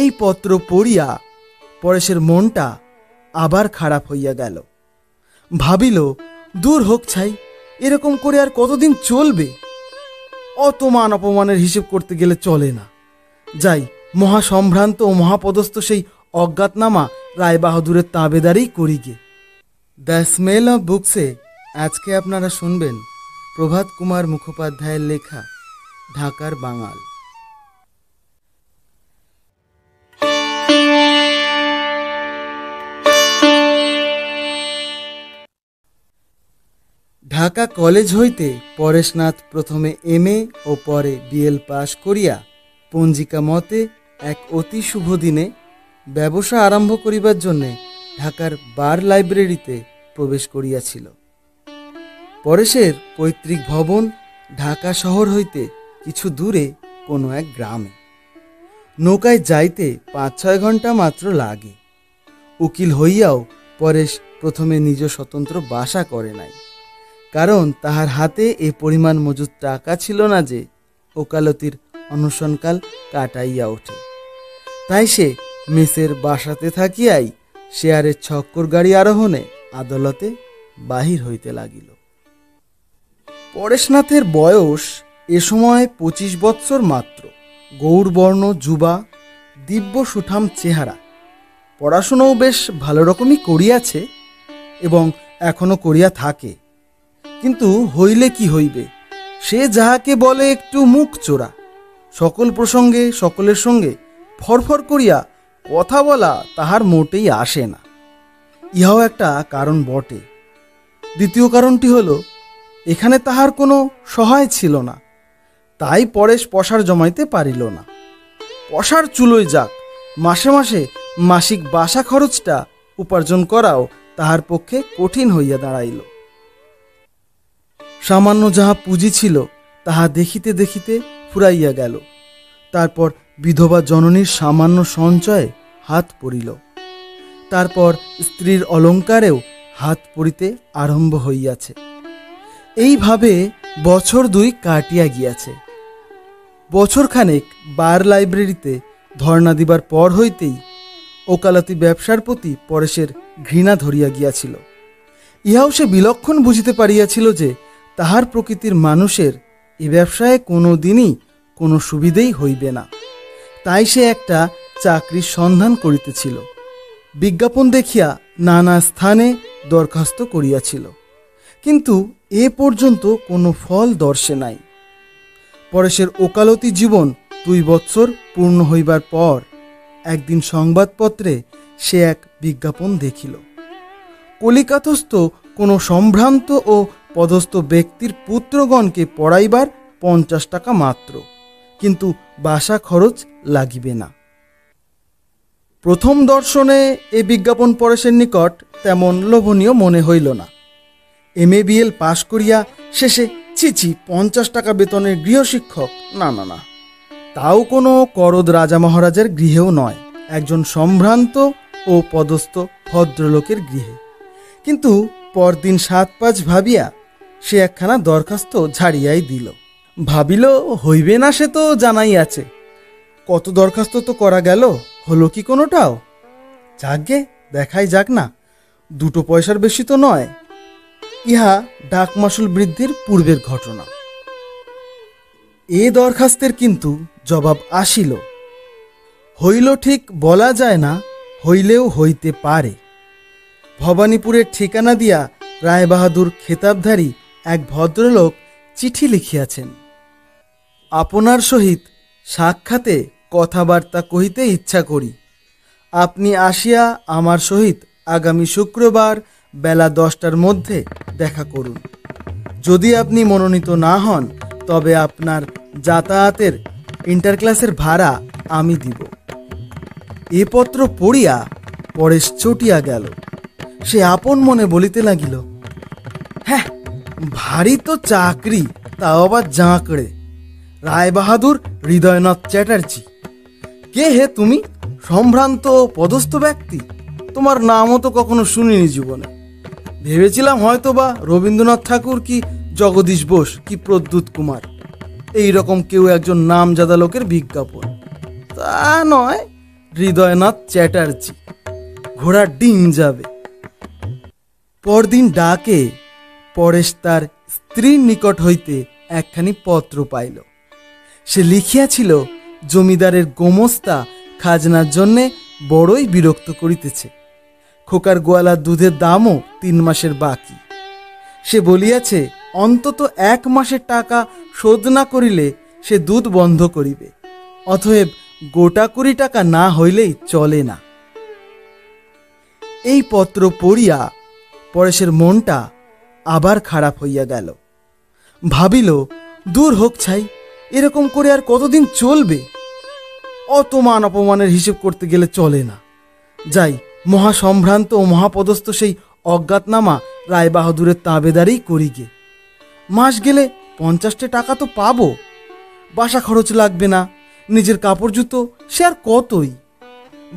এই পত্র পড়িয়া পরেশের মনটা আবার খারাপ হইয়া গেল। ভাবিল দূর হোক ছাই, এরকম করে আর কতদিন চলবে? অত মান অপমানের হিসেব করতে গেলে চলে না। যাই মহাসম্ভ্রান্ত ও মহাপদস্থ সেই অজ্ঞাতনামা রায়বাহাদুরের তাবেদারেই করি গে। দ্য স্মেল অফ বুকসে আজকে আপনারা শুনবেন প্রভাত কুমার মুখোপাধ্যায়ের লেখা ঢাকার বাঙাল। ঢাকা কলেজ হইতে পরেশনাথ প্রথমে MA ও পরে BL পাশ করিয়া পঞ্জিকা মতে এক অতি শুভ দিনে ব্যবসা আরম্ভ করিবার জন্যে ঢাকার বার লাইব্রেরিতে প্রবেশ করিয়াছিল। পরেশের পৈতৃক ভবন ঢাকা শহর হইতে কিছু দূরে কোনো এক গ্রামে। নৌকায় যাইতে 5-6 ঘন্টা মাত্র লাগে। উকিল হইয়াও পরেশ প্রথমে নিজ স্বতন্ত্র বাসা করে নাই, কারণ তাহার হাতে এ পরিমাণ মজুদ টাকা ছিল না যে ওকালতির অনশনকাল কাটাইয়া ওঠে। তাই সে মেসের বাসাতে থাকিয়াই শেয়ারের ছক্কর গাড়ি আরোহণে আদালতে বাহির হইতে লাগিল। পরেশনাথের বয়স এ সময় 25 বৎসর মাত্র। গৌরবর্ণ যুবা, দিব্য সুঠাম চেহারা, পড়াশুনোও বেশ ভালো রকমই করিয়াছে এবং এখনও করিয়া থাকে। কিন্তু হইলে কি হইবে, সে যাহাকে বলে একটু মুখ চোরা। সকল প্রসঙ্গে সকলের সঙ্গে ফরফর করিয়া কথা বলা তাহার মোটেই আসে না। ইহাও একটা কারণ বটে। দ্বিতীয় কারণটি হল এখানে তাহার কোনো সহায় ছিল না, তাই পরেশ পসার জমাইতে পারিল না। পসার চুলোয় যাক, মাসে মাসে মাসিক বাসা খরচটা উপার্জন করাও তাহার পক্ষে কঠিন হইয়া দাঁড়াইল। সামান্য যাহা পুঁজি ছিল তাহা দেখিতে দেখিতে ফুরাইয়া গেল। তারপর বিধবা জননীর সামান্য সঞ্চয়ে হাত পড়িল। তারপর স্ত্রীর অলঙ্কারেও হাত পড়িতে আরম্ভ হইয়াছে। এইভাবে 2 বছর কাটিয়া গিয়াছে। 1.5 বছর বার লাইব্রেরিতে ধর্ণা দিবার পর হইতেই ওকালতি ব্যবসার প্রতি পরেশের ঘৃণা ধরিয়া গিয়াছিল। ইহাও সে বিলক্ষণ বুঝিতে পারিয়াছিল যে তাহার প্রকৃতির মানুষের এ ব্যবসায় কোনো দিনই কোনো সুবিধেই হইবে না। তাই সে একটা চাকরির সন্ধান করিতেছিল। বিজ্ঞাপন দেখিয়া নানা স্থানে দরখাস্ত করিয়াছিল, কিন্তু এ পর্যন্ত কোনো ফল দর্শে নাই। পরেশের ওকালতি জীবন 2 বৎসর পূর্ণ হইবার পর একদিন সংবাদপত্রে সে এক বিজ্ঞাপন দেখিল। কলিকাতাস্থ কোনো সম্ভ্রান্ত ও পদস্থ ব্যক্তির পুত্রগণকে পড়াইবার 50 টাকা মাত্র, কিন্তু বাসা খরচ লাগিবে না। প্রথম দর্শনে এ বিজ্ঞাপন পরেশের নিকট তেমন লোভনীয় মনে হইল না। MA BL পাশ করিয়া শেষে ছিছি 50 টাকা বেতনের গৃহশিক্ষক! না না না, তাও কোনো করদ রাজা মহারাজের গৃহেও নয়, একজন সম্ভ্রান্ত ও পদস্থ ভদ্রলোকের গৃহে। কিন্তু পরদিন 7-5 ভাবিয়া সে একখানা দরখাস্ত ঝাড়িয়াই দিল। ভাবিল হইবে না, সে তো জানাই আছে। কত দরখাস্ত তো করা গেল, হলো কি কোনোটাও? যাকগে, দেখাই যাক না, 2 পয়সার বেশি তো নয়। ইহা ডাকমাশুল বৃদ্ধির পূর্বের ঘটনা। এ দরখাস্তের কিন্তু জবাব আসিল। হইল ঠিক বলা যায় না, হইলেও হইতে পারে। ভবানীপুরের ঠিকানা দিয়া রায়বাহাদুর খেতাবধারী এক ভদ্রলোক চিঠি লিখিয়াছেন। আপনার সহিত সাক্ষাতে কথাবার্তা কহিতে ইচ্ছা করি। আপনি আসিয়া আমার সহিত আগামী শুক্রবার বেলা 10টার মধ্যে দেখা করুন। যদি আপনি মনোনীত না হন তবে আপনার যাতায়াতের ইন্টারক্লাসের ভাড়া আমি দিব। এ পত্র পড়িয়া পরেশ চটিয়া গেল। সে আপন মনে বলিতে লাগিল, হ্যাঁ, ভারী তো চাকরি, তাও আবার জাঁকড়ে। রায়বাহাদুর হৃদয়নাথ চ্যাটার্জি! কে হে তুমি? সম্ভ্রান্ত ও পদস্থ ব্যক্তি! তোমার নামও তো কখনো শুনিনি জীবনে। ভেবেছিলাম হয়তো বা রবীন্দ্রনাথ ঠাকুর কি জগদীশ বোস কি প্রদ্যুৎ কুমার, এই রকম কেউ একজন নামজাদা লোকের বিজ্ঞাপন। তা নয়, হৃদয়নাথ চ্যাটার্জি ঘোড়ার ডিম যাবে। পরদিন ডাকে পরেশ তার স্ত্রীর নিকট হইতে একখানি পত্র পাইল। সে লিখিয়াছিল জমিদারের গোমস্তা খাজনার জন্যে বড়ই বিরক্ত করিতেছে, খোকার গোয়ালার দুধের দামও 3 মাসের বাকি। সে বলিয়াছে অন্তত 1 মাসের টাকা শোধ না করিলে সে দুধ বন্ধ করিবে, অতএব গোটা 20 টাকা না হইলেই চলে না। এই পত্র পড়িয়া পরেশের মনটা আবার খারাপ হইয়া গেল। ভাবিল দূর হোক ছাই, এরকম করে আর কতদিন চলবে? অত মান অপমানের হিসেব করতে গেলে চলে না, যাই মহাসম্ভ্রান্ত ও মহাপদস্থ সেই অজ্ঞাতনামা রায়বাহাদুরের তাঁবেদারেই করি গে। মাস গেলে 50টে টাকা তো পাবো, বাসা খরচ লাগবে না, নিজের কাপড় জুতো সে আর কতই।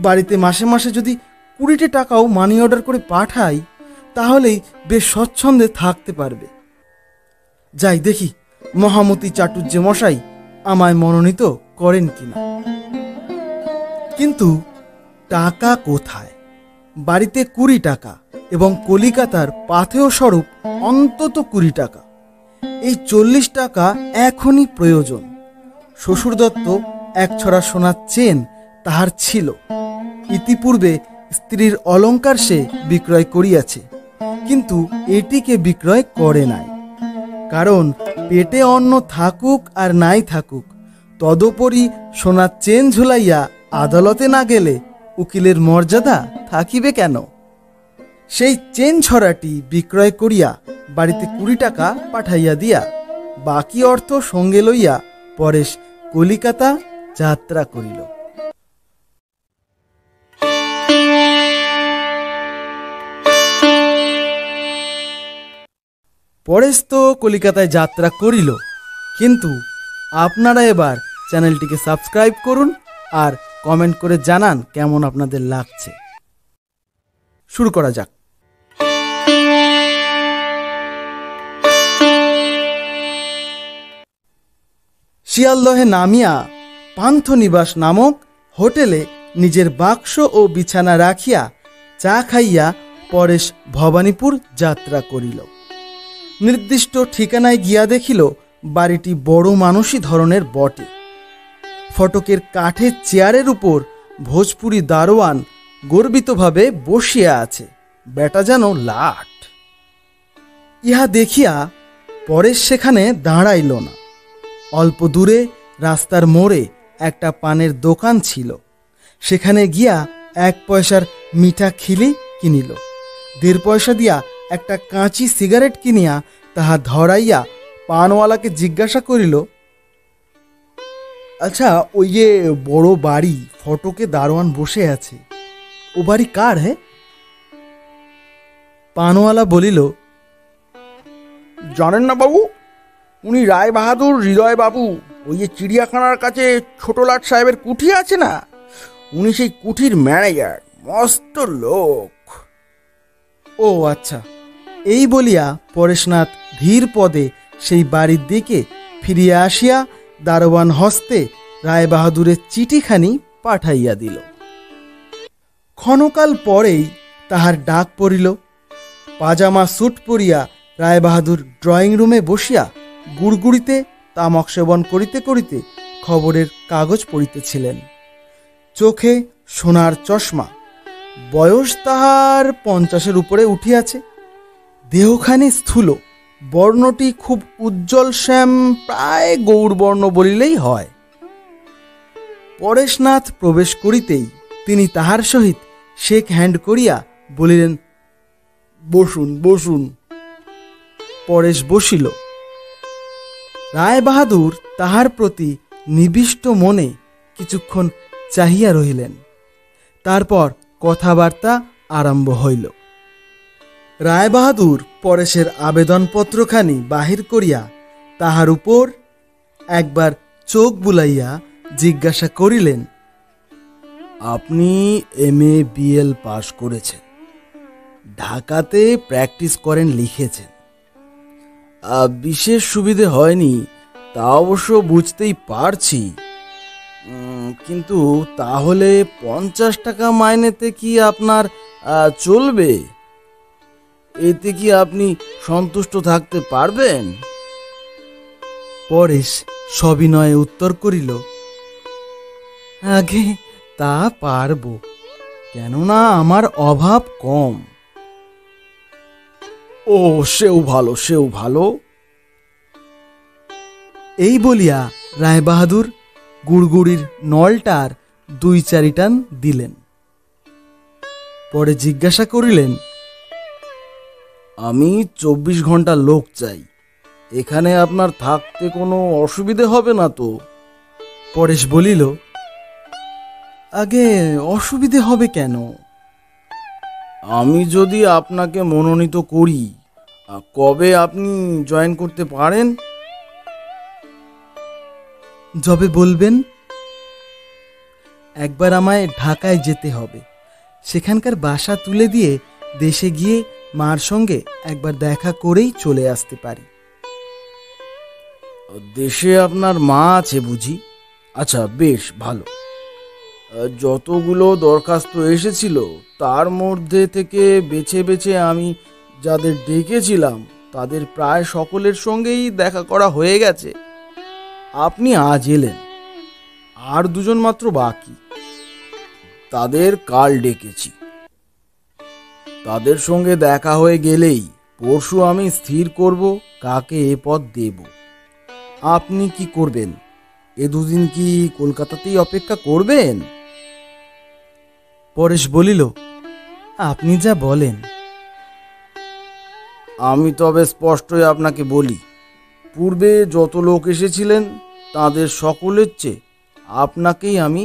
বাড়িতে মাসে মাসে যদি 20টে টাকাও মানি অর্ডার করে পাঠাই তাহলেই বেশ স্বচ্ছন্দে থাকতে পারবে। যাই দেখি মহামতি চাটুর্য মশাই আমায় মনোনীত করেন কিনা। কিন্তু টাকা কোথায়? বাড়িতে 20 টাকা এবং কলিকাতার পাথেয় স্বরূপ অন্তত 20 টাকা। এই 40 টাকা এখনই প্রয়োজন। শ্বশুরদত্ত 1 ছড়া সোনার চেন তাহার ছিল, ইতিপূর্বে স্ত্রীর অলঙ্কার সে বিক্রয় করিয়াছে, কিন্তু এটিকে বিক্রয় করে নাই, কারণ পেটে অন্ন থাকুক আর নাই থাকুক তদুপরি সোনার চেন ঝুলাইয়া আদালতে না গেলে উকিলের মর্যাদা থাকিবে কেন? সেই চেন ছড়াটি বিক্রয় করিয়া বাড়িতে 20 টাকা পাঠাইয়া দিয়া বাকি অর্থ সঙ্গে লইয়া পরেশ কলিকাতা যাত্রা করিল। পরেশ তো কলিকাতায় যাত্রা করিল, কিন্তু আপনারা এবার চ্যানেলটিকে সাবস্ক্রাইব করুন আর কমেন্ট করে জানান কেমন আপনাদের লাগছে। শুরু করা যাক। শিয়ালদহে নামিয়া পান্থনিবাস নামক হোটেলে নিজের বাক্স ও বিছানা রাখিয়া চা খাইয়া পরেশ ভবানীপুর যাত্রা করিল। নির্দিষ্ট ঠিকানায় গিয়া দেখিল বাড়িটি বড় মানুষী ধরনের বটে। ফটকের কাঠের চেয়ারের উপর ভোজপুরি দারোয়ান গর্বিতভাবে বসিয়া আছে, বেটা যেন লাট। ইহা দেখিয়া পরেশ সেখানে দাঁড়াইল না। অল্প দূরে রাস্তার মোড়ে একটা পানের দোকান ছিল, সেখানে গিয়া 1 পয়সার মিঠা খিলি কিনিল। 1.5 পয়সা দিয়া একটা কাঁচি সিগারেট কিনিয়া তাহা ধরাইয়া পানওয়ালাকে জিজ্ঞাসা করিল, আচ্ছা ওই যে বড় বাড়ি ফটকে দারোয়ান বসে আছে, ও বাড়ি কার হে? পানওয়ালা বলিল, জানেন না বাবু, উনি রায় বাহাদুর হৃদয় বাবু, ওই যে চিড়িয়াখানার কাছে ছোটলাট সাহেবের কুঠি আছে না, উনি সেই কুঠির ম্যানেজার, মস্ত লোক। ও আচ্ছা। এই বলিয়া পরেশনাথ ধীর পদে সেই বাড়ির দিকে ফিরিয়া আসিয়া দারোয়ান হস্তে রায়বাহাদুরের চিঠিখানি পাঠাইয়া দিল। ক্ষণকাল পরেই তাহার ডাক পড়িল। পাজামা স্যুট পরিয়া রায়বাহাদুর ড্রয়িং রুমে বসিয়া গুড়গুড়িতে তামাক সেবন করিতে করিতে খবরের কাগজ পড়িতেছিলেন। চোখে সোনার চশমা, বয়স তাহার 50-এর উপরে উঠিয়াছে, দেহখানি স্থূল, বর্ণটি খুব উজ্জ্বল শ্যাম, প্রায় গৌরবর্ণ বলিলেই হয়। পরেশনাথ প্রবেশ করিতেই তিনি তাহার সহিত শেক হ্যান্ড করিয়া বলিলেন, বসুন বসুন। পরেশ বসিল। রায়বাহাদুর তাহার প্রতি নিবিষ্ট মনে কিছুক্ষণ চাহিয়া রহিলেন, তারপর কথাবার্তা আরম্ভ হইল। রায়বাহাদুর পরেশের আবেদনপত্রখানি বাহির করিয়া তাহার উপর একবার চোখ বুলাইয়া জিজ্ঞাসা করিলেন, আপনি MA BL পাশ করেছেন, ঢাকাতে প্র্যাকটিস করেন, লিখেছেন, বিশেষ সুবিধে হয়নি তা অবশ্য বুঝতেই পারছি, किन्तु ताहोले 50 टाका माइनेते कि आपनार चलबे? एते कि आपनी सन्तुष्ट थाकते पारबेन? परेश सबिनये उत्तर करिल, आगे ता पारबो, केनना आमार अभाव कम। ओ सेओ भालो, सेओ भालो। एई बोलिया राय बाहादुर गुड़गुड़ीर नलटार दुई चारि टान दिलेन। परे जिज्ञासा करिलेन, आमी 24 घंटा लोक चाई, एखाने आपनार थाकते कोनो असुविधे होबे ना तो? परेश बोलिल, आगे असुविधे होबे केन? आमी जोदि आपनाके मनोनीत करी, कबे आपनी जयन करते पारेन? जबे बोलबेन। एकबार आमाय ढाकाय जेते होबे, सेखानकार बासा तुले दिए देशे गिये मार संगे एकबार देखा करेई चले आसते पारी। देशे आपनार मा आछे बुझी? अच्छा बेश भालो। যতগুলো দরখাস্ত এসেছিল তার মধ্যে থেকে বেছে বেছে আমি যাদের ডেকেছিলাম তাদের প্রায় সকলের সঙ্গেই দেখা করা হয়ে গেছে। আপনি আজ এলেন, আর দুজন মাত্র বাকি, তাদের কাল ডেকেছি। তাদের সঙ্গে দেখা হয়ে গেলেই পরশু আমি স্থির করব কাকে এ পদ দেব। আপনি কি করবেন? এ দুদিন কি কলকাতাতেই অপেক্ষা করবেন? পরেশ বলিল, আপনি যা বলেন। আমি তবে স্পষ্টই আপনাকে বলি, পূর্বে যত লোক এসেছিলেন তাদের সকলের চেয়ে আপনাকেই আমি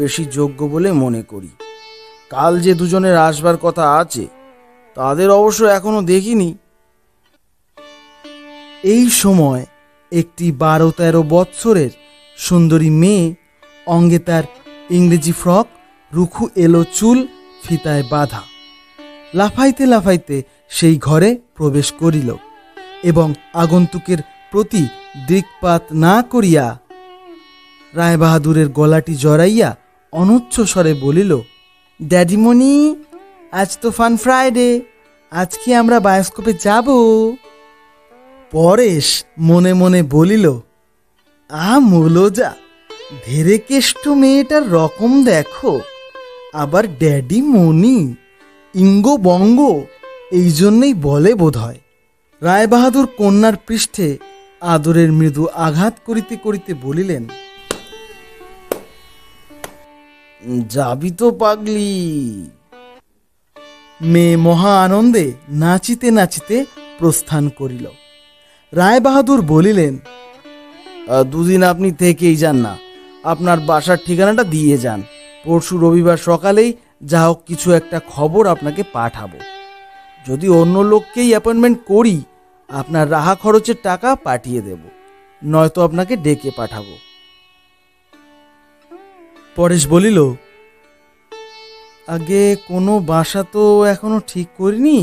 বেশি যোগ্য বলে মনে করি। কাল যে দুজনের আসবার কথা আছে তাদের অবশ্য এখনো দেখিনি। এই সময় একটি 12-13 বৎসরের সুন্দরী মেয়ে, অঙ্গে তার ইংরেজি ফ্রক, रुखु एलो चूल फिताय बाधा, लाफाइते लाफाइते सेई घरे प्रवेश करिल एबं आगंतुकेर प्रति दिक्पात ना करिया राय बाहादुरेर गलाटी जड़ाइया अनुच्च स्वरे बोलिल, डैडीमणि आज तो फान फ्राइडे, आज कि आमरा बायोस्कोपे जाबो? परेश मने मने बोलिल, आ मुलोजा, धेरे केष्ट मेयेटार रकम देखो, आबार डैडी मणि, इंगो बंगो, एई जोन्नोई बोले बोधहय। राय बाहादुर कन्यार पृष्ठे आदरेर मृदु आघात करिते करिते बोलिलेन, जाबि तो पागली? मेये महा आनंदे नाचिते नाचिते प्रस्थान करिल। राय बाहादुर बोलिलेन, दुदिन आपनि थेकेई जान ना, आपनार बासार ठिकानाटा दिए जान, परशु रविवार सकालेई जा होक किछु एकटा खबर आपनाके पाठाबो। जोदि अन्य लोककेई अपॉइंटमेंट करी आपनार राहा खरचेर टाका पाठिये देब, नयतो आपनाके डेके पाठाबो। परेश बलिल, आगे कोनो बासा तो एखोनो ठीक करिनि,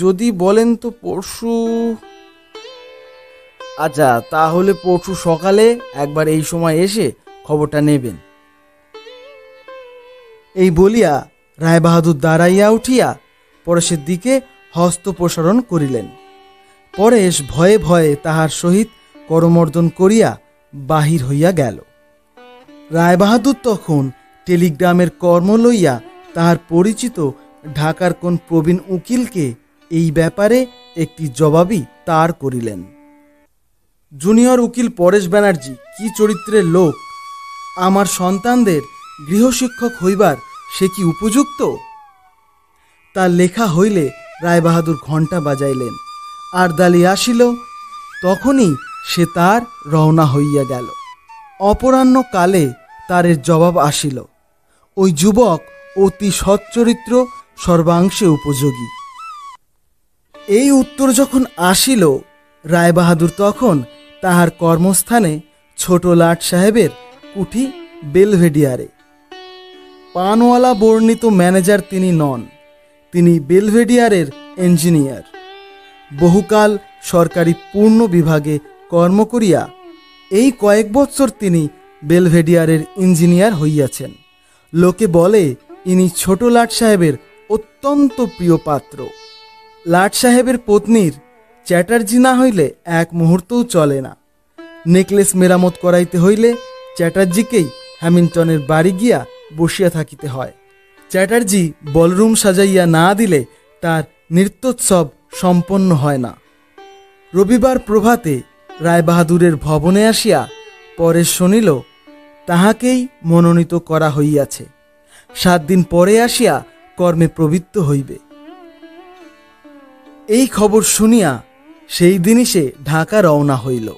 जोदि बोलेन तो परशु। আচ্ছা তাহলে পরশু সকালে একবার এই সময় এসে খবরটা নেবেন। এই বলিয়া রায় বাহাদুর দাঁড়াইয়া উঠিয়া পরেশের দিকে হস্ত প্রসারণ করিলেন। পরেশ ভয়ে ভয়ে তাহার সহিত করমর্দন করিয়া বাহির হইয়া গেল। রায় বাহাদুর তখন টেলিগ্রামের কর্ম লইয়া তাহার পরিচিত ঢাকার কোন প্রবীণ উকিলকে এই ব্যাপারে একটি জবাবি তার করিলেন। জুনিয়র উকিল পরেশ ব্যানার্জি কি চরিত্রের লোক, আমার সন্তানদের গৃহশিক্ষক হইবার সে কি উপযুক্ত? তার লেখা হইলে রায়বাহাদুর ঘণ্টা বাজাইলেন, আর দালি আসিল, তখনই সে তার রওনা হইয়া গেল। অপরাহ্ন কালে তারের জবাব আসিল। ওই যুবক অতি সচ্চরিত্র, সর্বাংশে উপযোগী। এই উত্তর যখন আসিল, রায় বাহাদুর তখন তাহার কর্মস্থানে ছোট লাট সাহেবের কুঠি বেলভেডিয়ারে। পানওয়ালা বর্ণিত ম্যানেজার তিনি নন, তিনি বেলভেডিয়ারের ইঞ্জিনিয়ার। বহুকাল সরকারি পূর্ণ বিভাগে কর্ম করিয়া এই কয়েক বৎসর তিনি बेलभेडियारेर इंजिनियर हইয়াছেন। लोके बोले इनी छोटो लाट साहेबेर अत्यंत प्रिय पात्र। लाट साहेबेर पत्नीर चैटार्जी ना हইলে एक मुहूर्तও चले ना। नेकलेस मेरामत कराइते हইলে चैटार्जीकेই हैमिल्टनेर बाड़ी गिया बसिया थाकिते हয়। चैटार्जी बलरूम सजाइया ना दिले तार नृत्योत्सव सम्पन्न हয় ना। रविवार प्रभाते रायबाहादुरेर भवने आसिया परेश शुनिल ताहाकेই मनोनीत करा হইয়াছে। 7 दिन परे आसिया कर्मे प्रवृत्त হইবে। এই খবর শুনিয়া সেই দিনই সে ঢাকা রওনা হইল।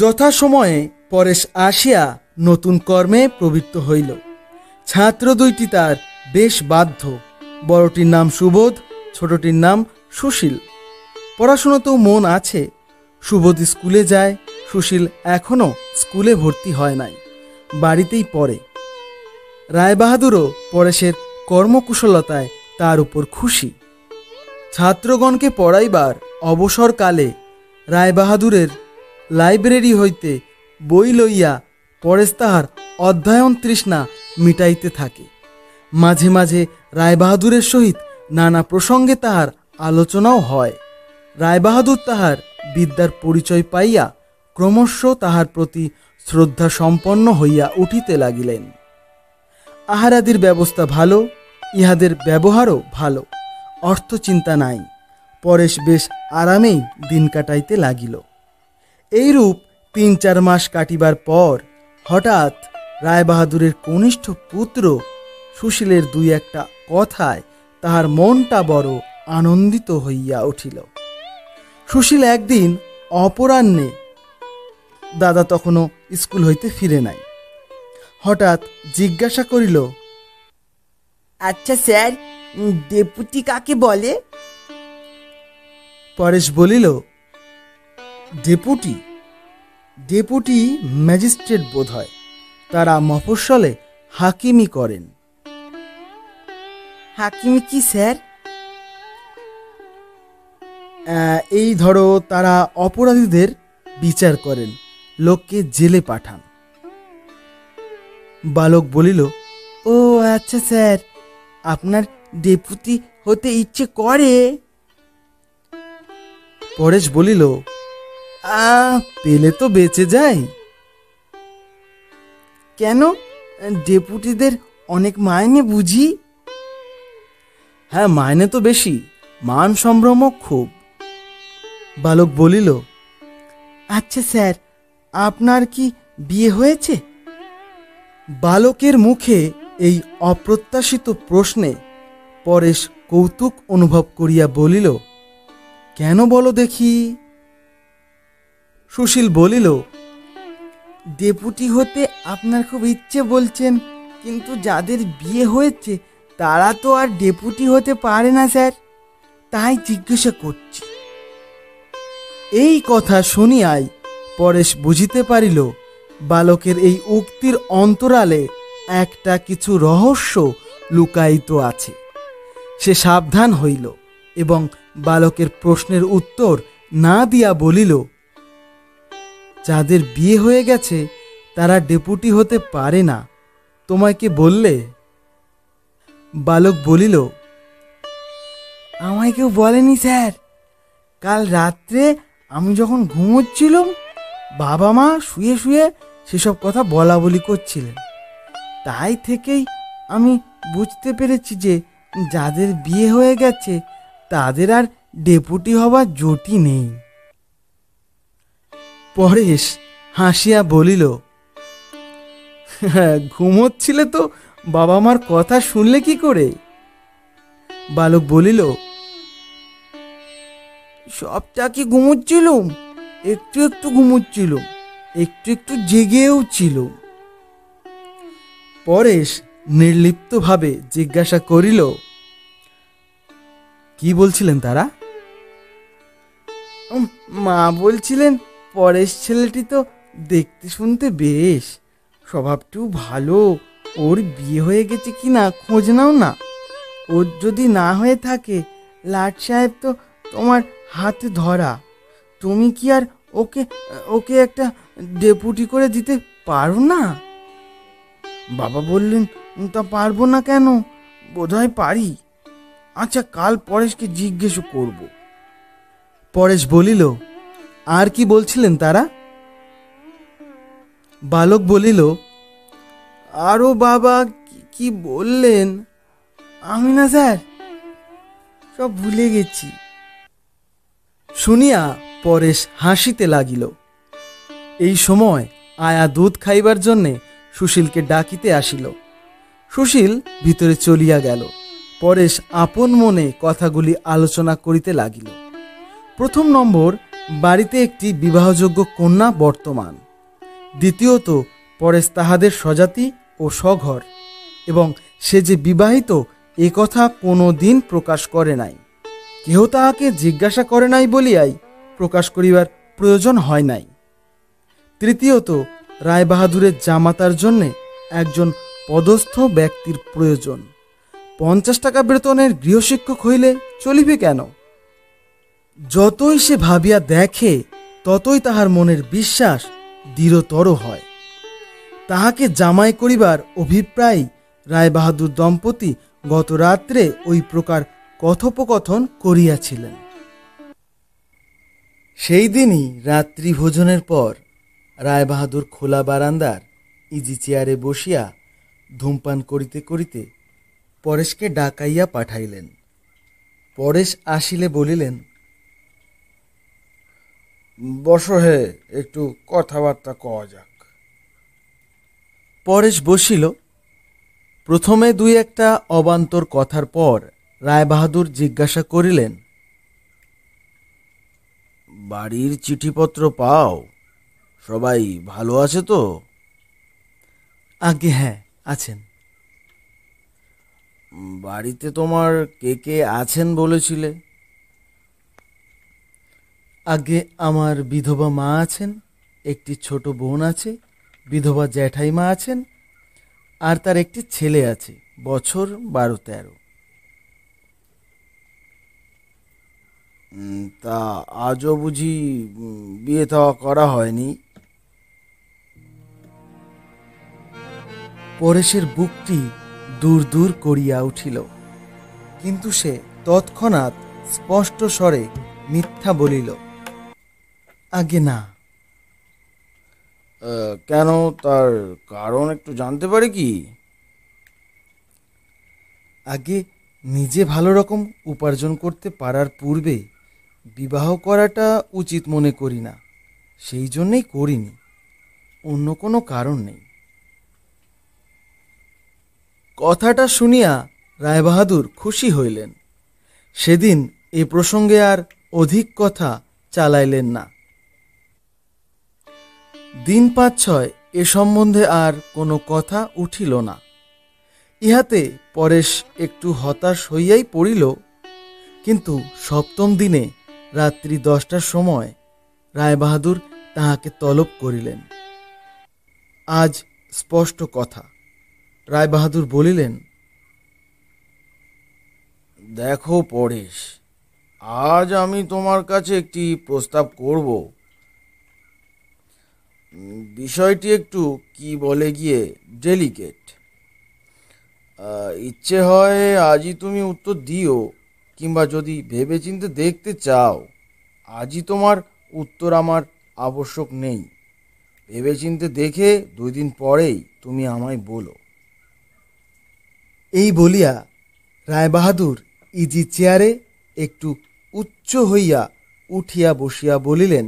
যথা সময়ে পরেশ আসিয়া নতুন কর্মে প্রবৃত্ত হইল। ছাত্র দুইটি তার বেশ বাধ্য। বড়টির নাম সুবোধ, ছোটটির নাম সুশীল। পড়াশোনাতেও মন আছে। সুবোধ স্কুলে যায়, সুশীল এখনো স্কুলে ভর্তি হয় নাই, বাড়িতেই পড়ে। রায়বাহাদুরও পরেশের কর্মকুশলতায় তার উপর খুশি। ছাত্রগণকে পড়াইবার অবসরকালে রায়বাহাদুরের লাইব্রেরি হইতে বই লইয়া পরেশ তাহার অধ্যয়ন তৃষ্ণা মিটাইতে থাকে। মাঝে মাঝে রায়বাহাদুরের সহিত নানা প্রসঙ্গে তাহার আলোচনাও হয়। রায়বাহাদুর তাহার বিদ্যার পরিচয় পাইয়া ক্রমশ তাহার প্রতি শ্রদ্ধা সম্পন্ন হইয়া উঠিতে লাগিলেন। আহারাদির ব্যবস্থা ভালো, ইহাদের ব্যবহারও ভালো, অর্থচিন্তা নাই। পরেশ বেশ আরামেই দিন কাটাইতে লাগিল। এইরূপ 3-4 মাস কাটিবার পর হঠাৎ রায়বাহাদুরের কনিষ্ঠ পুত্র সুশীলের 2-1টা কথায় তাহার মনটা বড় আনন্দিত হইয়া উঠিল। সুশীল একদিন অপরাহ্নে, দাদা তখনও স্কুল হইতে ফিরে নাই, হঠাৎ জিজ্ঞাসা করিল, আচ্ছা স্যার, ডেপুটি কাকে বলে? পরেশ বলিল, ডেপুটি ডেপুটি ম্যাজিস্ট্রেট বোধ হয়, তারা মফস্বলে হাকিমি করেন। হাকিমি কি স্যার? এই ধরো, তারা অপরাধীদের বিচার করেন, লোককে জেলে পাঠান। বালক বলিল, ও আচ্ছা স্যার, আপনার ডেপুটি হতে ইচ্ছে করে? পরেশ বলিল, পেলে তো বেঁচে যায়। কেন, ডেপুটিদের অনেক মাইনে বুঝি? হ্যাঁ, মাইনে তো বেশি, মান সম্ভ্রমও খুব। বালক বলিল, আচ্ছা স্যার, আপনার কি বিয়ে হয়েছে? বালকের মুখে এই অপ্রত্যাশিত প্রশ্নে পরেশ কৌতুক অনুভব করিয়া বলিল, কেন বলো দেখি? সুশীল বলিল, ডেপুটি হতে আপনার খুব ইচ্ছে বলছেন, কিন্তু যাদের বিয়ে হয়েছে তারা তো আর ডেপুটি হতে পারে না স্যার, তাই জিজ্ঞাসা করছি। এই কথা শুনিয়াই পরেশ বুঝিতে পারিল বালকের এই উক্তির অন্তরালে একটা কিছু রহস্য লুকায়িত আছে। সে সাবধান হইল এবং বালকের প্রশ্নের উত্তর না দিয়া বলিল, যাদের বিয়ে হয়ে গেছে তারা ডেপুটি হতে পারে না, তোমায় কে বললে? বালক বলিল, আমায় কেউ বলেনি স্যার, কাল রাত্রে আমি যখন ঘুমোচ্ছিলাম বাবা মা শুয়ে শুয়ে সেসব কথা বলা বলি করছিলেন, তাই থেকেই আমি বুঝতে পেরেছি যে যাদের বিয়ে হয়ে গেছে তাদের আর ডেপুটি হবার জুটি নেই। পরেশ হাসিয়া বলিল, ঘুমোচ্ছিলে তো বাবা মার কথা শুনলে কি করে? বালক বলিল, সবটা কি ঘুমোচ্ছিলুম? একটু একটু ঘুমোচ্ছিলুম, একটু একটু জেগেও ছিল। পরেশ নির্লিপ্তভাবে জিজ্ঞাসা করিল, কি বলছিলেন তারা? মা বলছিলেন, পরেশ ছেলেটি তো দেখতে শুনতে বেশ, স্বভাবটিও ভালো, ওর বিয়ে হয়ে গেছে কি না খোঁজ নাও না, ওর যদি না হয়ে থাকে লাট সাহেব তো তোমার হাত ধরা, তুমি কি আর ওকে ওকে একটা ডেপুটি করে দিতে পারো না? বাবা বললেন, তা পারবো না কেন, বোধহয় পারি। আচ্ছা, কাল পরেশকে জিজ্ঞেস করব। পরেশ বলিল, আর কি বলছিলেন তারা? বালক বলিল, আরও বাবা কি বললেন আমি না স্যার সব ভুলে গেছি। শুনিয়া পরেশ হাসিতে লাগিল। এই সময় আয়া দুধ খাইবার জন্যে সুশীলকে ডাকিতে আসিল। সুশীল ভিতরে চলিয়া গেল। পরেশ আপন মনে কথাগুলি আলোচনা করিতে লাগিল। প্রথম নম্বর, বাড়িতে একটি বিবাহযোগ্য কন্যা বর্তমান। দ্বিতীয়ত, পরেশ তাহাদের স্বজাতি ও স্বঘর, এবং সে যে বিবাহিত এ কথা কোনো দিন প্রকাশ করে নাই। কেহ তাহাকে জিজ্ঞাসা করে নাই বলিয়াই প্রকাশ করিবার প্রয়োজন হয় নাই। তৃতীয়ত, রায়বাহাদুরের জামাতার জন্যে একজন পদস্থ ব্যক্তির প্রয়োজন। 50 টাকা বেতনের গৃহশিক্ষক হইলে চলিবে কেন? যতই সে ভাবিয়া দেখে ততই তাহার মনের বিশ্বাস দৃঢ়তর হয়। তাহাকে জামাই করিবার অভিপ্রায় রায়বাহাদুর দম্পতি গত রাত্রে ওই প্রকার কথোপকথন করিয়াছিলেন। সেই দিনই রাত্রি ভোজনের পর রায়বাহাদুর খোলা বারান্দার ইজি চেয়ারে বসিয়া ধূমপান করিতে করিতে পরেশকে ডাকাইয়া পাঠাইলেন। পরেশ আসিলে বলিলেন, বসো হে, একটু কথাবার্তা কওয়া যাক। পরেশ বসিল। প্রথমে দুই একটা অবান্তর কথার পর রায়বাহাদুর জিজ্ঞাসা করিলেন, বাড়ির চিঠিপত্র পাও? সবাই ভালো আছে তো? আগে হ্যাঁ, আছেন। বাড়িতে তোমার কে কে আছেন বলেছিলে? আগে আমার বিধবা মা আছেন, একটি ছোট বোন আছে, বিধবা জ্যাঠাইমা আছেন, আর তার একটি ছেলে আছে, বছর 12-13। তা আজও বুঝি বিয়ে থাওয়া করা হয়নি? পরেশের বুকটি দূর দূর করিয়া উঠিল, কিন্তু সে তৎক্ষণাৎ স্পষ্ট স্বরে মিথ্যা বলিল, আগে না। কেন, তার কারণ একটু জানতে পারে কি? আগে নিজে ভালো রকম উপার্জন করতে পারার পূর্বে বিবাহ করাটা উচিত মনে করি না, সেই জন্যেই করিনি, অন্য কোনো কারণ নেই। কথাটা শুনিয়া রায়বাহাদুর খুশি হইলেন। সেদিন এ প্রসঙ্গে আর অধিক কথা চালাইলেন না। দিন 5-6 এ সম্বন্ধে আর কোনো কথা উঠিল না। ইহাতে পরেশ একটু হতাশ হইয়াই পড়িল। কিন্তু সপ্তম দিনে রাত্রি 10টার সময় রায়বাহাদুর তাহাকে তলব করিলেন। আজ স্পষ্ট কথা। রায়বাহাদুর বলিলেন, দেখো পরেশ, আজ আমি তোমার কাছে একটি প্রস্তাব করব। বিষয়টি একটু কি বলে গিয়ে ডেলিকেট। ইচ্ছে হয় আজই তুমি উত্তর দিও, কিংবা যদি ভেবেচিন্তে দেখতে চাও আজই তোমার উত্তর আমার আবশ্যক নেই। ভেবেচিন্তে দেখে 2 দিন পরেই তুমি আমায় বলো। এই বলিয়া রায়বাহাদুর ইজি চেয়ারে একটু উচ্চ হইয়া উঠিয়া বসিয়া বলিলেন,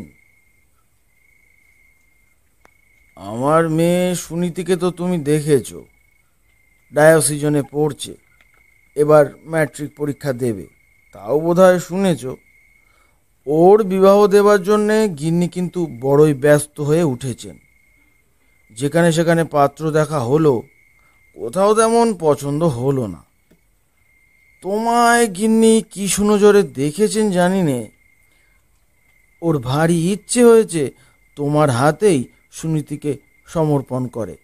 আমার মেয়ে সুনীতিকে তো তুমি দেখেছ, ডায়োসিজনে পড়ছে, এবার ম্যাট্রিক পরীক্ষা দেবে, তাও বোধহয় শুনেছ। ওর বিবাহ দেবার জন্যে গিন্নি কিন্তু বড়ই ব্যস্ত হয়ে উঠেছেন। যেখানে সেখানে পাত্র দেখা হলো, কোথাও তেমন পছন্দ হলো না। তোমায় গিন্নি কি সুনজরে দেখেছেন জানি নে, ওর ভারী ইচ্ছে হয়েছে তোমার হাতেই সুনীতিকে সমর্পণ করে।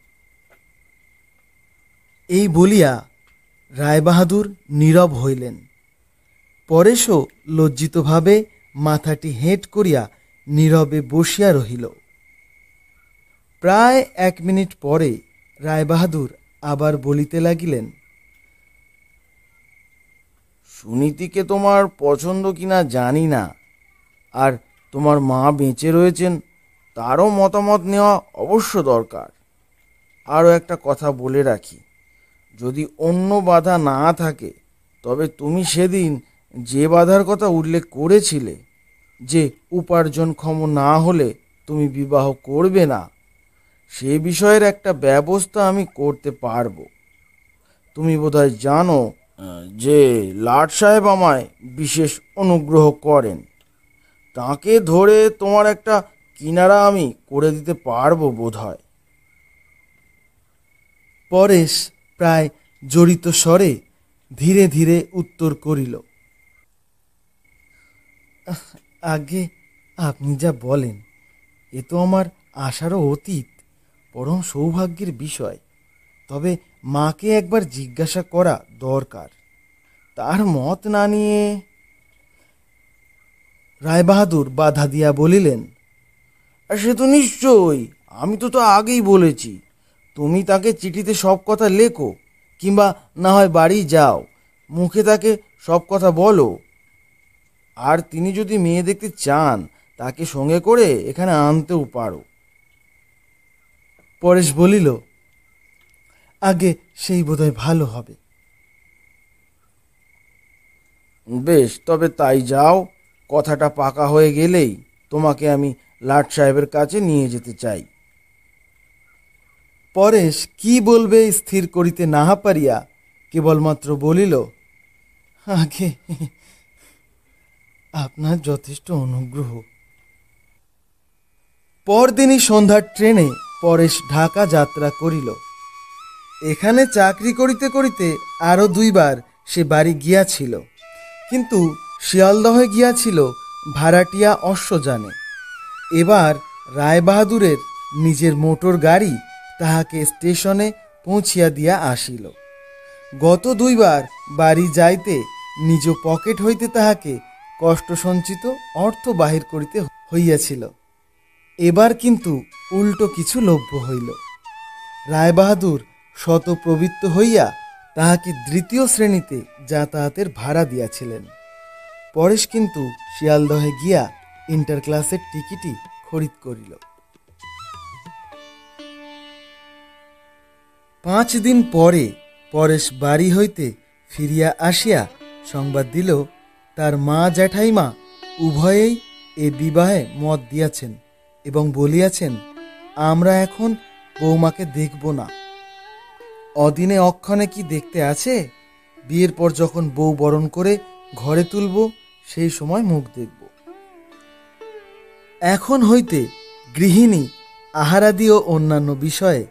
এই বলিয়া রায়বাহাদুর নীরব হইলেন। পরেশও লজ্জিতভাবে মাথাটি হেঁট করিয়া নীরবে বসিয়া রহিল। প্রায় এক মিনিট পরে রায়বাহাদুর আবার বলিতে লাগিলেন, সুনীতিকে তোমার পছন্দ কিনা জানি না, আর তোমার মা বেঁচে রয়েছেন, তারও মতামত নেওয়া অবশ্য দরকার। আরও একটা কথা বলে রাখি, যদি অন্য বাধা না থাকে তবে তুমি সেদিন যে বাধার কথা উল্লেখ করেছিলে, যে উপার্জনক্ষম না হলে তুমি বিবাহ করবে না, সে বিষয়ের একটা ব্যবস্থা আমি করতে পারব। তুমি বোধহয় জানো যে লাট সাহেব আমায় বিশেষ অনুগ্রহ করেন, তাকে ধরে তোমার একটা কিনারা আমি করে দিতে পারবো বোধহয়। পরেশ প্রায় জড়িত স্বরে ধীরে ধীরে উত্তর করিল, আগে আপনি যা বলেন এ তো আমার আশারও অতীত, পরম সৌভাগ্যের বিষয়। তবে মাকে একবার জিজ্ঞাসা করা দরকার, তার মত না নিয়ে। রায়বাহাদুর বাধা দিয়া বলিলেন, সে তো নিশ্চয়ই, আমি তো আগেই বলেছি, তুমি তাকে চিঠিতে সব কথা লেখো, কিংবা না হয় বাড়ি যাও, মুখে তাকে সব কথা বলো। আর তিনি যদি মেয়ে দেখতে চান তাকে সঙ্গে করে এখানে আনতেও পারো। পরেশ বলিল, আগে সেই বোধহয় ভালো হবে। বেশ, তবে তাই যাও। কথাটা পাকা হয়ে গেলেই তোমাকে আমি লাট সাহেবের কাছে নিয়ে যেতে চাই। পরেশ কি বলবে স্থির করিতে না পারিয়া কেবলমাত্র বলিল, আগে আপনার যথেষ্ট অনুগ্রহ। পরদিনই সন্ধ্যার ট্রেনে পরেশ ঢাকা যাত্রা করিল। এখানে চাকরি করিতে করিতে আরও দুইবার সে বাড়ি গিয়াছিল, কিন্তু শিয়ালদহে গিয়াছিল ভাড়াটিয়া অশ্বযানে। এবার রায়বাহাদুরের নিজের মোটর গাড়ি তাহাকে স্টেশনে পৌঁছিয়া দিয়া আসিল। গত দুইবার বাড়ি যাইতে নিজ পকেট হইতে তাহাকে কষ্টসঞ্চিত অর্থ বাহির করিতে হইয়াছিল, এবার কিন্তু উল্টো কিছু লভ্য হইল। রায়বাহাদুর শতপ্রবৃত্ত হইয়া তাহাকে দ্বিতীয় শ্রেণীতে যাতায়াতের ভাড়া দিয়াছিলেন। পরেশ কিন্তু শিয়ালদহে গিয়া ইন্টারক্লাসের টিকিটই খরিদ করিল। 5 দিন পরে পরেশ বাড়ি হইতে ফিরিয়া আসিয়া সংবাদ দিল, তার মা জ্যাঠাইমা উভয়েই এ বিবাহে মত দিয়াছেন এবং বলিয়াছেন, আমরা এখন বৌমাকে দেখব না। অদিনে অক্ষণে কি দেখতে আছে, বিয়ের পর যখন বউ বরণ করে ঘরে তুলব সেই সময় মুখ দেখব। এখন হইতে গৃহিণী আহারাদি ও অন্যান্য বিষয়ে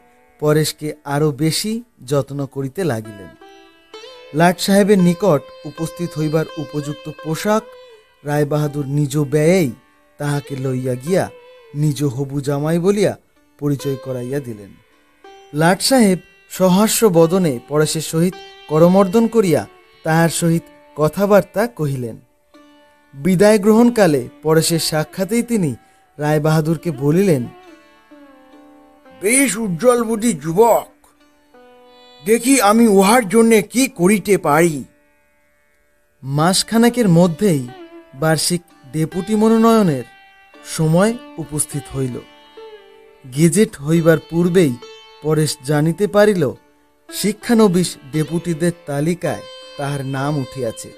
পরেশকে আরও বেশি যত্ন করিতে লাগিলেন। লাট সাহেবের নিকট উপস্থিত হইবার উপযুক্ত পোশাক রায়বাহাদুর নিজ ব্যয়েই তাহাকে লইয়া গিয়া নিজ হবু জামাই বলিয়া পরিচয় করাইয়া দিলেন। লাট সাহেব সহাস্য বদনে পরেশের সহিত করমর্দন করিয়া তাহার সহিত কথাবার্তা কহিলেন। বিদায় গ্রহণকালে পরেশের সাক্ষাতেই তিনি রায়বাহাদুরকে বলিলেন, বেশ উজ্জ্বল বুদ্ধি যুবক, দেখি আমি উহার জন্যে কি করিতে পারি। মাসখানেকের মধ্যেই বার্ষিক ডেপুটি মনোনয়নের সময় উপস্থিত হইল। গেজেট হইবার পূর্বেই পরেশ জানিতে পারিল, শিক্ষানবিশ ডেপুটিদের তালিকায় তাহার নাম উঠিয়াছে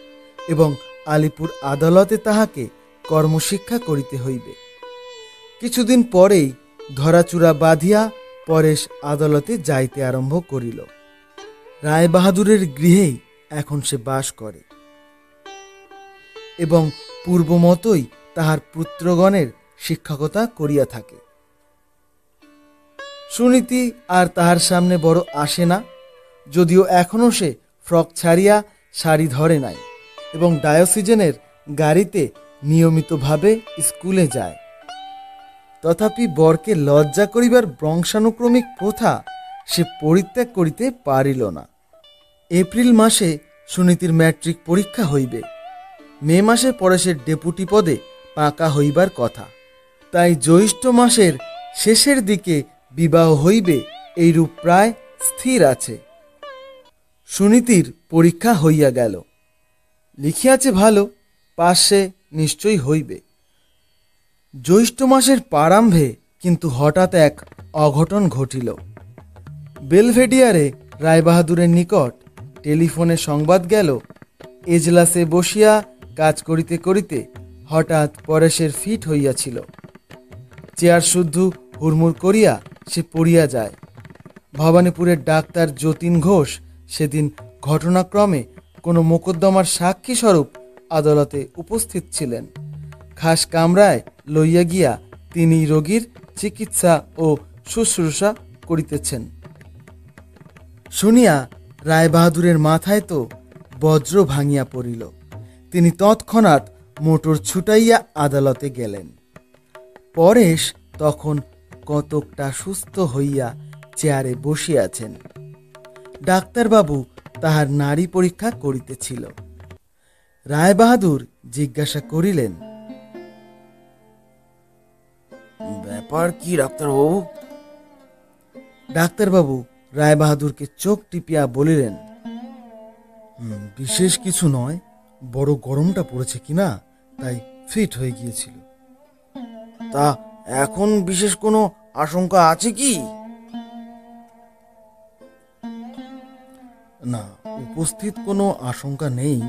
এবং আলিপুর আদালতে তাহাকে কর্মশিক্ষা করিতে হইবে। কিছুদিন পরেই ধরাচূড়া বাঁধিয়া পরেশ আদালতে যাইতে আরম্ভ করিল। রায়বাহাদুরের গৃহেই এখন সে বাস করে এবং পূর্বমতোই তাহার পুত্রগণের শিক্ষকতা করিয়া থাকে। সুনীতি আর তাহার সামনে বড় আসে না, যদিও এখনও সে ফ্রক ছাড়িয়া শাড়ি ধরে নাই এবং ডায়োসিজেনের গাড়িতে নিয়মিতভাবে স্কুলে যায়। তথাপি বরকে লজ্জা করিবার বংশানুক্রমিক প্রথা সে পরিত্যাগ করিতে পারিল না। এপ্রিল মাসে সুনীতির ম্যাট্রিক পরীক্ষা হইবে, মে মাসে পরেশের ডেপুটি পদে পাকা হইবার কথা। তাই জ্যৈষ্ঠ মাসের শেষের দিকে विवाह हईबे एई रूप प्राय स्थिर आछे। सुनीतिर परीक्षा हइया गेल, लिखियाछे भालो पाशे निश्चय हईबे। ज्येष्ठ मासेर प्रारम्भे किन्तु हठात् एक अघटन घटिल। बेलभेडियारे रायबाहादुरेर निकट टेलिफोने संबाद गेल, एजलासे बसिया काज करिते करिते हठात् परेशेर फिट हइयाछिल। चेयार शुद्धु हुड़मुड़ करिया से पड़िया जाय। भवानीपुरेर डाक्तार जतिन घोष सेदिन घटनाक्रमे कोनो मोकद्दमार साक्षी स्वरूप आदालते उपस्थित छिलेन। खास कामराय लइया गिया तिनि रोगीर चिकित्सा ओ शुश्रूषा करितेछेन। शुनिया रायबाहादुरेर माथाय तो वज्र भांगिया पड़िल। तिनि तत्क्षणात् मोटर छुटाइया आदालते गेलेन। परेश तखन कतकटा सुस्थ हइया चेयारे बसिया आछेन। डाक्तार बाबू ताहार नाड़ी परीक्षा करितेछिल। रायबाहादुर जिज्ञासा करिलेन, ব্যাপার কি ডাক্তার বাবু? ডাক্তার বাবু রায়বাহাদুরকে চোখ টিপিয়া বলিলেন, বিশেষ কিছু নয়, বড় গরমটা পড়েছে কিনা তাই ফিট হয়ে গিয়েছিল। তা এখন বিশেষ কোনো আশঙ্কা আছে কি? না, উপস্থিত কোনো আশঙ্কা নেই।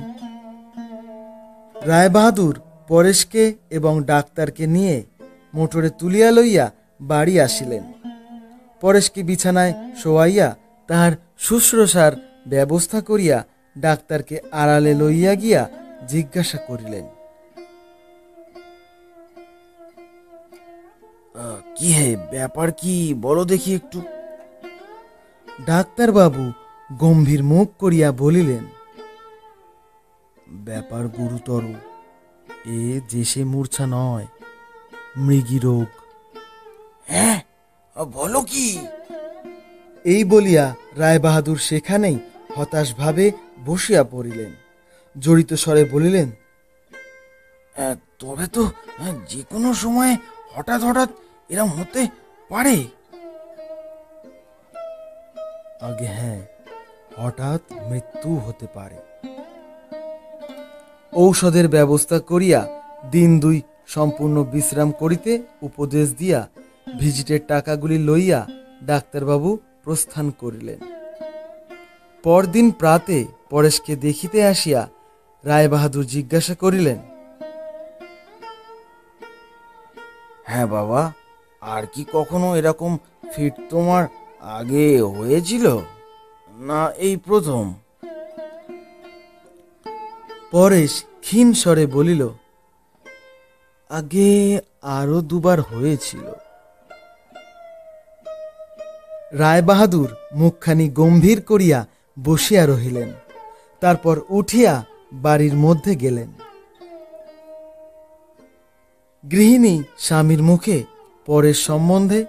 রায়বাহাদুর পরেশকে এবং ডাক্তারকে নিয়ে मोटरे तुलिया लइया बाड़ी आसिलेन। परेश के बिछानाय शोवाइया तार शुश्रूषार व्यवस्था करिया डाक्तार के आड़ाले लइया गिया जिज्ञासा करिलेन, कि हे ब्यापार कि बोलो देखी एकटू। डाक्तार बाबू गम्भीर मुख करिया बोलिलेन, ব্যাপার গুরুतर, ए जेसे मूर्छा नय, मृगी रोग। হ্যাঁ বলো কি? এই বলিয়া রায়বাহাদুর সেখানেই হতাশ ভাবে বসিয়া পড়িলেন। জড়িত স্বরে বলিলেন, তবে তো যে কোনো সময় হঠাৎ হঠাৎ এরম হতে পারে। আগে হ্যাঁ, হঠাৎ মৃত্যু হতে পারে। ঔষধের ব্যবস্থা করিয়া দিন দুই सम्पूर्ण विश्राम करिते उपदेश दिया भिजिटेर टाकागुली लइया डाक्तार बाबू प्रस्थान करिलेन। परदिन प्राते परेशके देखिते आसिया रायबाहादुर जिज्ञासा करिलेन, हाँ बाबा, आर कि कखनो एरकम फिट तोमार आगे हयेछिल ना एई प्रथम? परेश क्षीण स्वरे बलिल, আগে আরো দুবার হয়েছিল। রায়বাহাদুর মুখখানি গম্ভীর করিয়া বসিয়া রহিলেন। তারপর উঠিয়া বাড়ির মধ্যে গেলেন। গৃহিণী স্বামীর মুখে পরের সম্বন্ধে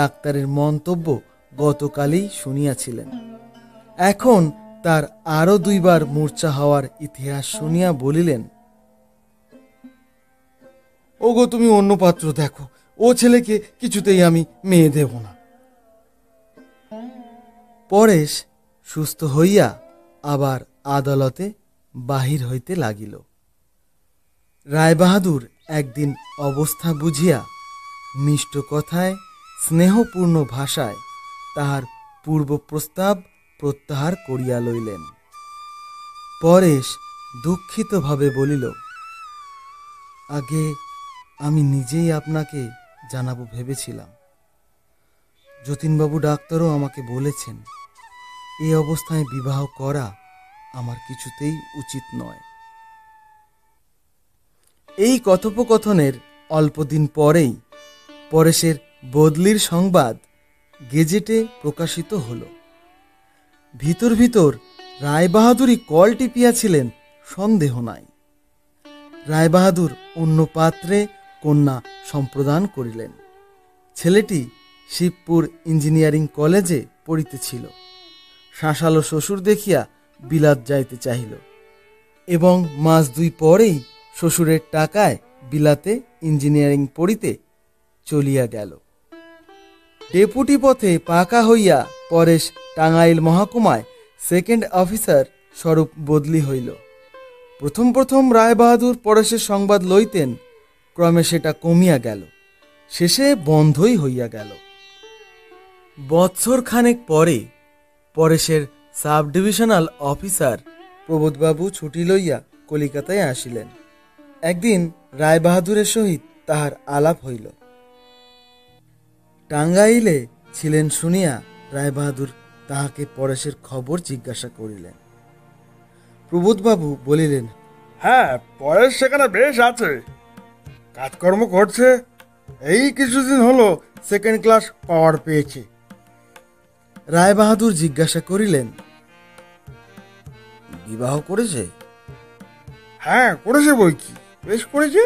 ডাক্তারের মন্তব্য গতকালই শুনিয়াছিলেন। এখন তার আরো দুইবার মূর্ছা হওয়ার ইতিহাস শুনিয়া বলিলেন, ओगो तुमी अन्य पात्र देखो, ओ छेले के किछुतेई आमी मेये देब ना। परेश सुस्थ हइया आबार आदालते बाहिर हइते लागिल। रायबाहादुर एकदिन अवस्था बुझिया मिष्ट कथाय स्नेहपूर्ण भाषाय ताहार पूर्व प्रस्ताव प्रत्याहार करिया लइलेन। परेश दुखित भावे बलिल, आगे आमी निजेई आपनाके जानाबो भेबेछिलाम। যতীনবাবু ডাক্তারও আমাকে বলেছেন এই অবস্থায় বিবাহ করা আমার কিছুতেই উচিত নয়। এই কথোপকথনের অল্পদিন পরেই পরেশের বদলির সংবাদ গেজেটে প্রকাশিত হলো। ভিতর ভিতর রায়বাহাদুরই কল টিপিয়াছিলেন সন্দেহ নাই। রায়বাহাদুর অন্য পাত্রে কন্যা সম্প্রদান করিলেন। ছেলেটি শিবপুর ইঞ্জিনিয়ারিং কলেজে পড়িতেছিল। শাঁসালো শ্বশুর দেখিয়া বিলাত যাইতে চাহিল এবং মাস দুই পরেই শ্বশুরের টাকায় বিলাতে ইঞ্জিনিয়ারিং পড়িতে চলিয়া গেল। ডেপুটি পথে পাকা হইয়া পরেশ টাঙ্গাইল মহাকুমায় সেকেন্ড অফিসার স্বরূপ বদলি হইল। প্রথম প্রথম রায়বাহাদুর পরেশের সংবাদ লইতেন, ক্রমে সেটা কমিয়া গেল, শেষে বন্ধই হইয়া গেল। বৎসর খানেক পরে পরেশের সাব ডিভিশনাল অফিসার প্রবোধবাবু ছুটি লইয়া কলিকাতায় আসিলেন। একদিন রায়বাহাদুরের সহিত তাহার আলাপ হইল। টাঙ্গাইলে ছিলেন শুনিয়া রায়বাহাদুর তাহাকে পরেশের খবর জিজ্ঞাসা করিলেন। প্রবোধবাবু বলিলেন, হ্যাঁ, পরেশ সেখানে বেশ আছে, কাজকর্ম করছে, এই কিছুদিন হলো সেকেন্ড ক্লাস পাওয়ার পেয়েছে। রায়বাহাদুর জিজ্ঞাসা করিলেন, বিবাহ করেছে? হ্যাঁ, করেছে বই কি, বেশ করেছে।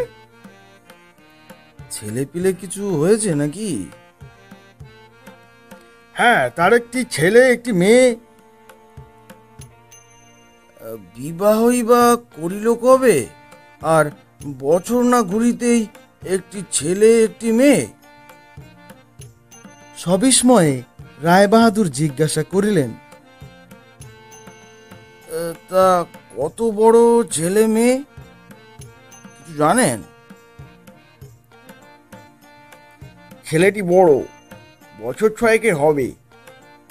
ছেলে পিলে কিছু হয়েছে নাকি? হ্যাঁ, তার একটি ছেলে, একটি মেয়ে। বিবাহই বা করিল কবে? আর বছর না ঘুরিতেই একটি ছেলে, একটি মেয়ে। সবিস্ময়ে রায়বাহাদুর জিজ্ঞাসা করিলেন, তা কত বড় ছেলে মেয়ে কিছু জানেন? ছেলেটি বড়, বছর 6 হবে,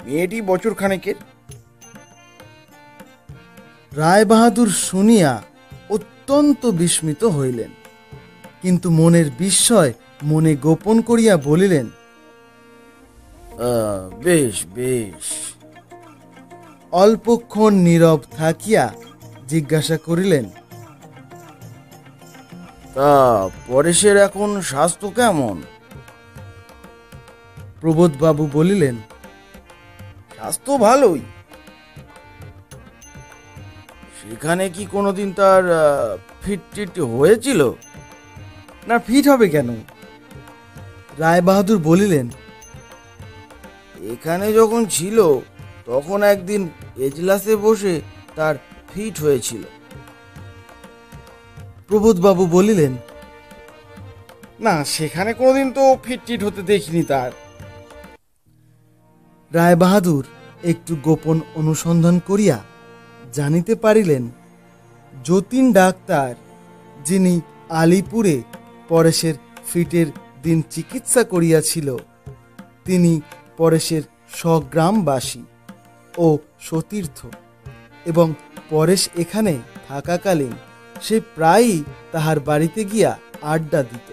মেয়েটি বছর খানেকের। রায়বাহাদুর শুনিয়া অত্যন্ত বিস্মিত হইলেন, কিন্তু মনের বিস্ময় মনে গোপন করিয়া বলিলেন, বেশ বেশ। অল্পক্ষণ নীরব থাকিয়া জিজ্ঞাসা করিলেন, তা পরেশের এখন স্বাস্থ্য কেমন? প্রবোধবাবু বলিলেন, স্বাস্থ্য ভালোই। সেখানে কি কোনোদিন তার ফিট হয়েছিল? না, ফিট হবে কেন? রায়বাহাদুর বলিলেন, এখানে যখন ছিল তখন একদিন এজলাসে বসে তার ফিট হয়েছিল। প্রবোধবাবু বলিলেন, না, সেখানে কোনোদিন তো ফিট হতে দেখিনি তার। রায়বাহাদুর একটু গোপন অনুসন্ধান করিয়া জানিতে পারিলেন, যতীন ডাক্তার, যিনি আলিপুরে পরেশের ফিটের দিন চিকিৎসা করিয়াছিল, তিনি পরেশের স্বগ্রামবাসী ও সতীর্থ, এবং পরেশ এখানে থাকাকালীন সে প্রায়ই তাহার বাড়িতে গিয়া আড্ডা দিত।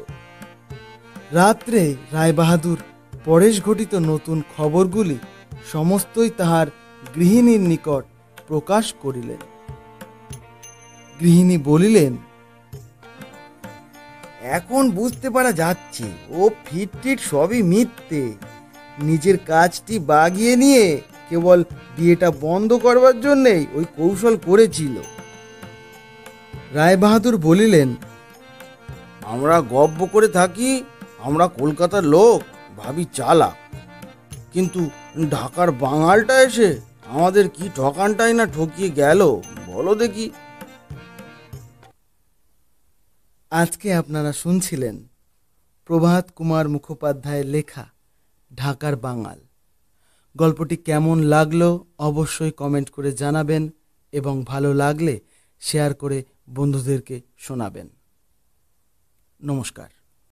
রাত্রে রায়বাহাদুর পরেশ ঘটিত নতুন খবরগুলি সমস্তই তাহার গৃহিণীর নিকট প্রকাশ করিলেন। গৃহিণী বলিলেন, এখন বুঝতে পারা যাচ্ছে ও ফিট সবই মিথ্যে, নিজের কাজটি বাগিয়ে নিয়ে কেবল বিয়েটা বন্ধ করবার জন্যেই ওই কৌশল করেছিল। রায়বাহাদুর বলিলেন, আমরা গব্য করে থাকি, আমরা কলকাতার লোক, ভাবি চালা, কিন্তু ঢাকার বাঙালটা এসে আমাদের কি ঠকানটাই না ঠকিয়ে গেল, বলো দেখি। আজকে আপনারা শুনছিলেন প্রভাত কুমার মুখোপাধ্যায়ের লেখা ঢাকার বাঙাল। গল্পটি কেমন লাগলো অবশ্যই কমেন্ট করে জানাবেন, এবং ভালো লাগলে শেয়ার করে বন্ধুদেরকে শোনাবেন। নমস্কার।